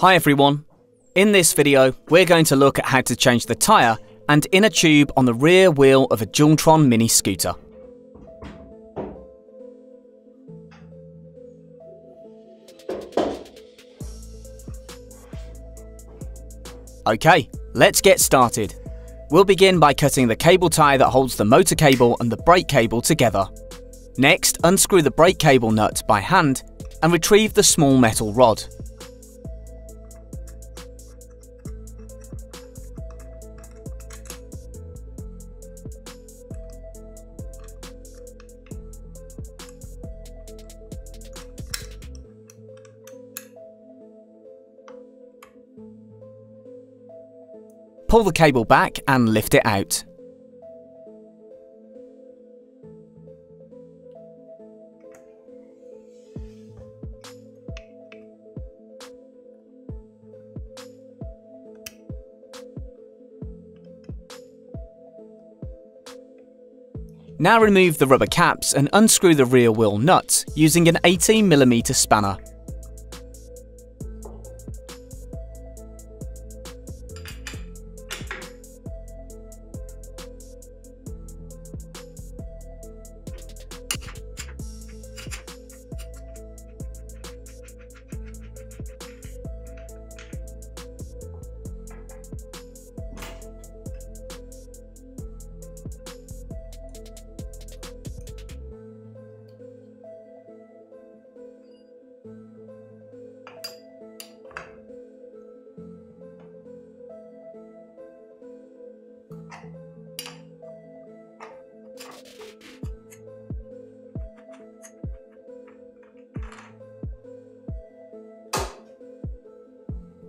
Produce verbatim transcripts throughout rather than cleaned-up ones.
Hi everyone, in this video we're going to look at how to change the tyre and inner tube on the rear wheel of a Dualtron Mini scooter. Okay, let's get started. We'll begin by cutting the cable tie that holds the motor cable and the brake cable together. Next, unscrew the brake cable nut by hand and retrieve the small metal rod. Pull the cable back and lift it out. Now remove the rubber caps and unscrew the rear wheel nut using an eighteen millimeter spanner.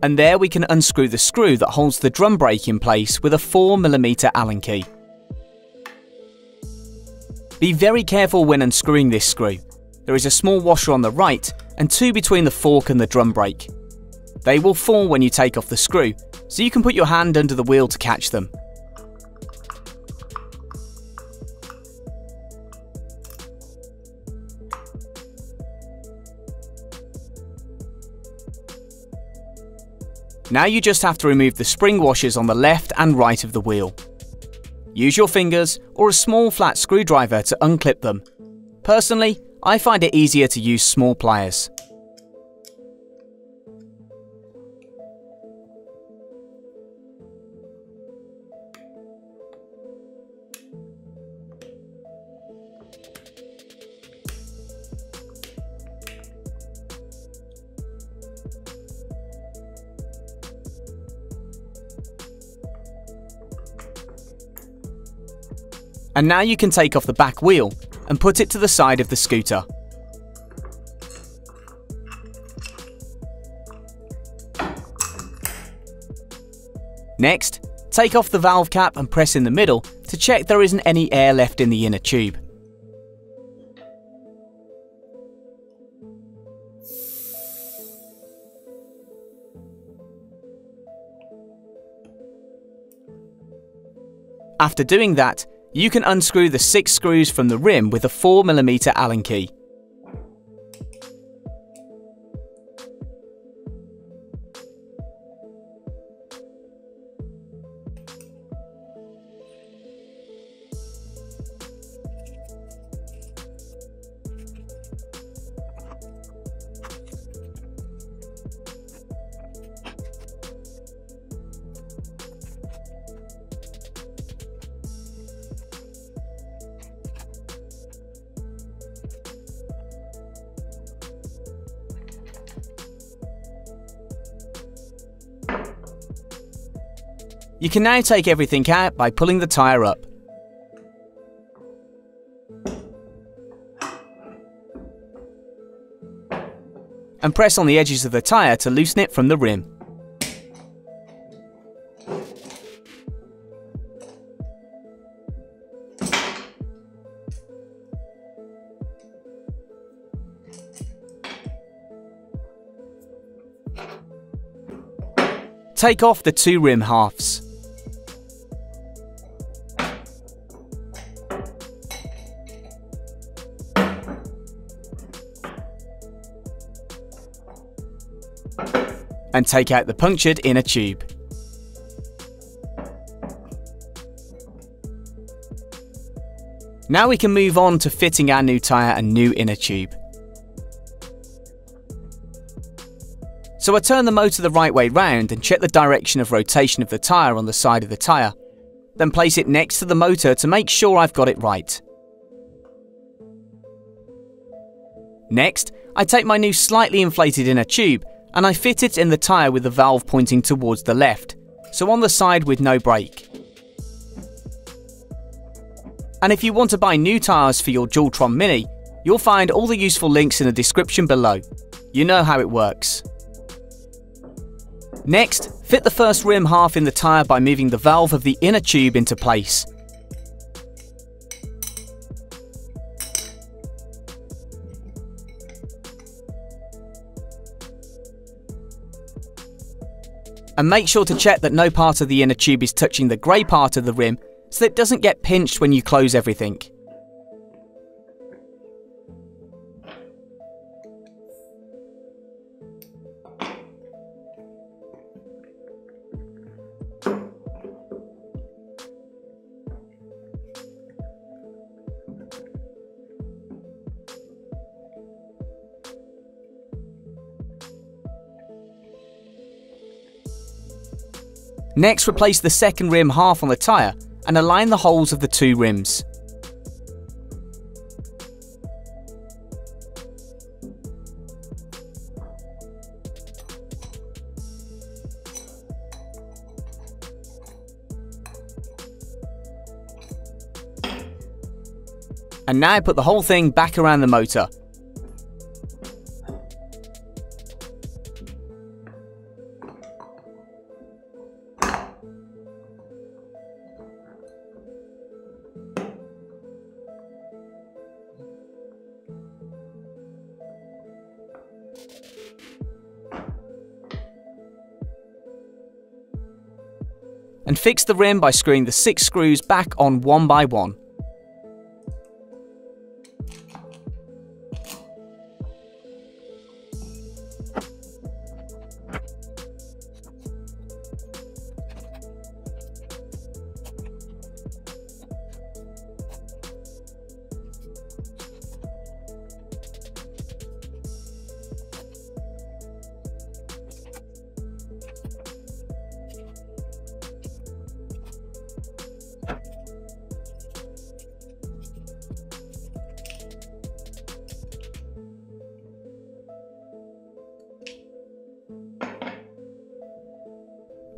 And there we can unscrew the screw that holds the drum brake in place with a four millimeter Allen key. Be very careful when unscrewing this screw. There is a small washer on the right and two between the fork and the drum brake. They will fall when you take off the screw, so you can put your hand under the wheel to catch them. Now you just have to remove the spring washers on the left and right of the wheel. Use your fingers or a small flat screwdriver to unclip them. Personally, I find it easier to use small pliers. And now you can take off the back wheel and put it to the side of the scooter. Next, take off the valve cap and press in the middle to check there isn't any air left in the inner tube. After doing that, you can unscrew the six screws from the rim with a four millimeter Allen key. You can now take everything out by pulling the tyre up. And press on the edges of the tyre to loosen it from the rim. Take off the two rim halves. and take out the punctured inner tube. Now we can move on to fitting our new tyre and new inner tube. So I turn the motor the right way round and check the direction of rotation of the tyre on the side of the tyre, then place it next to the motor to make sure I've got it right. Next, I take my new slightly inflated inner tube and I fit it in the tyre with the valve pointing towards the left, so on the side with no brake. And if you want to buy new tyres for your Dualtron Mini, you'll find all the useful links in the description below. You know how it works. Next, fit the first rim half in the tyre by moving the valve of the inner tube into place. And make sure to check that no part of the inner tube is touching the grey part of the rim, so that it doesn't get pinched when you close everything. Next, replace the second rim half on the tyre and align the holes of the two rims. And now put the whole thing back around the motor. And fix the rim by screwing the six screws back on one by one.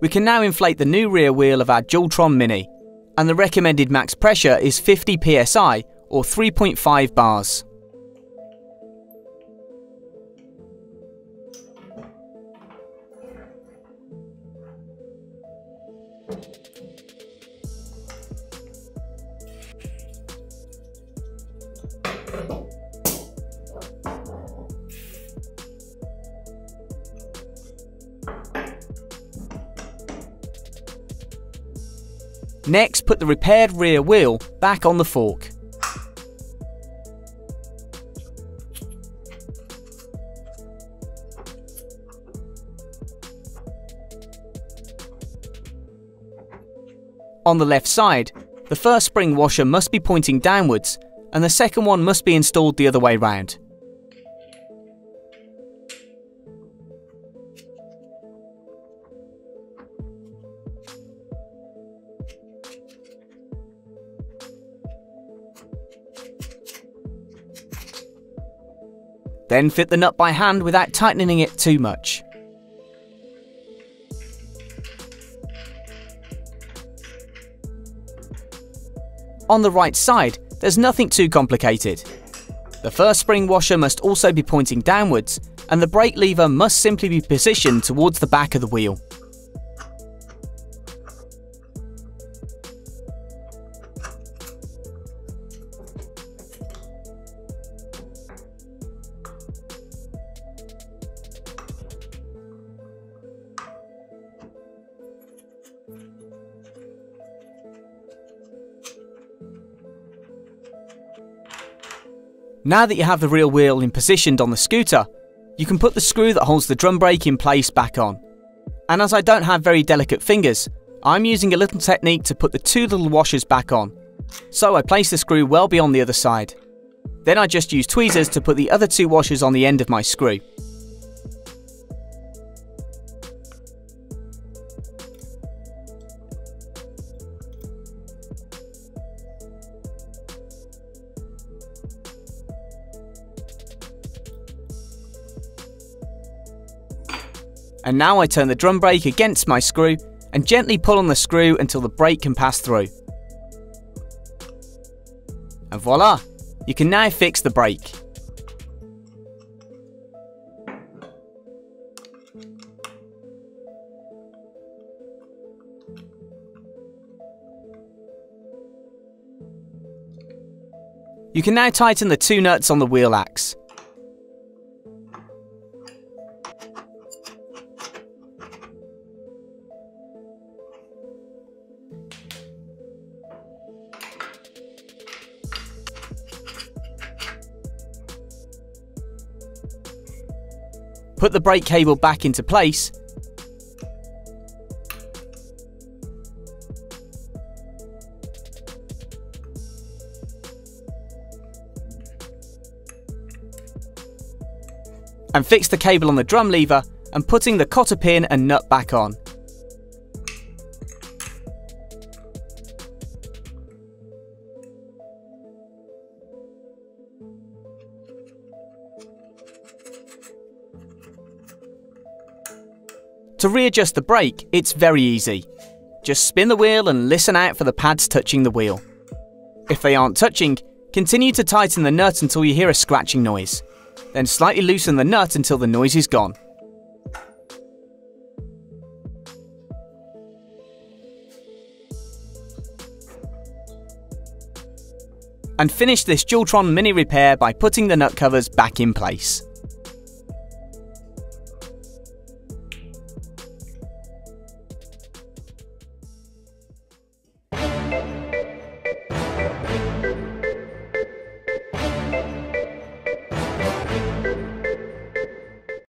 We can now inflate the new rear wheel of our Dualtron Mini, and the recommended max pressure is fifty P S I or three point five bars. Next, put the repaired rear wheel back on the fork. On the left side, the first spring washer must be pointing downwards, and the second one must be installed the other way round. Then fit the nut by hand without tightening it too much. On the right side, there's nothing too complicated. The first spring washer must also be pointing downwards, and the brake lever must simply be positioned towards the back of the wheel. Now that you have the rear wheel in positioned on the scooter, you can put the screw that holds the drum brake in place back on. And as I don't have very delicate fingers, I'm using a little technique to put the two little washers back on. So I place the screw well beyond the other side. Then I just use tweezers to put the other two washers on the end of my screw. And now I turn the drum brake against my screw and gently pull on the screw until the brake can pass through. And voila! You can now fix the brake. You can now tighten the two nuts on the wheel axe. Put the brake cable back into place, and fix the cable on the drum lever and putting the cotter pin and nut back on. To readjust the brake, it's very easy. Just spin the wheel and listen out for the pads touching the wheel. If they aren't touching, continue to tighten the nut until you hear a scratching noise. Then slightly loosen the nut until the noise is gone. And finish this Dualtron Mini repair by putting the nut covers back in place.